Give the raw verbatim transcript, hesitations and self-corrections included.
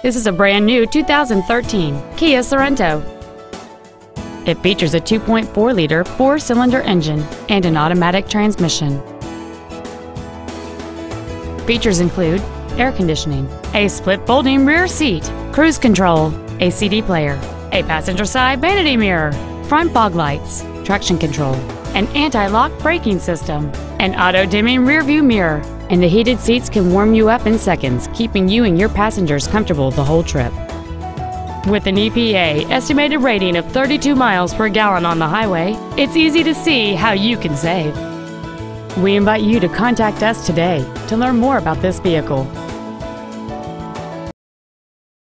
This is a brand new two thousand thirteen Kia Sorento. It features a two point four liter four-cylinder engine and an automatic transmission. Features include air conditioning, a split folding rear seat, cruise control, a C D player, a passenger side vanity mirror, front fog lights, traction control, an anti-lock braking system, an auto-dimming rearview mirror, and the heated seats can warm you up in seconds, keeping you and your passengers comfortable the whole trip. With an E P A estimated rating of thirty-two miles per gallon on the highway, it's easy to see how you can save. We invite you to contact us today to learn more about this vehicle.